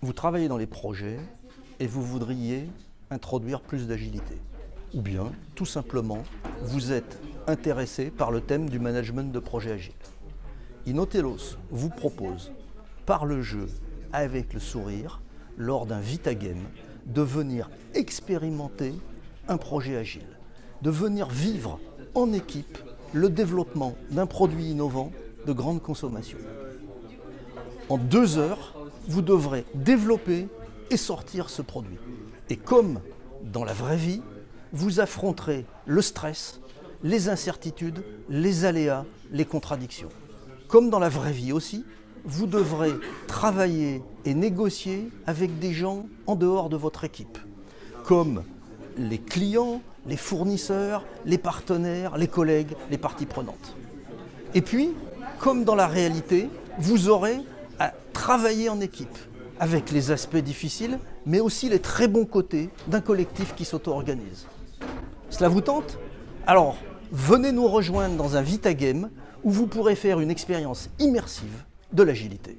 Vous travaillez dans les projets et vous voudriez introduire plus d'agilité. Ou bien, tout simplement, vous êtes intéressé par le thème du management de projet agile. Inotelos vous propose, par le jeu, avec le sourire, lors d'un Vitagame, de venir expérimenter un projet agile, de venir vivre en équipe le développement d'un produit innovant de grande consommation. En 2 heures, vous devrez développer et sortir ce produit. Et comme dans la vraie vie, vous affronterez le stress, les incertitudes, les aléas, les contradictions. Comme dans la vraie vie aussi, vous devrez travailler et négocier avec des gens en dehors de votre équipe, comme les clients, les fournisseurs, les partenaires, les collègues, les parties prenantes. Et puis, comme dans la réalité, vous aurez à travailler en équipe, avec les aspects difficiles, mais aussi les très bons côtés d'un collectif qui s'auto-organise. Cela vous tente? Alors, venez nous rejoindre dans un Vitagame où vous pourrez faire une expérience immersive de l'agilité.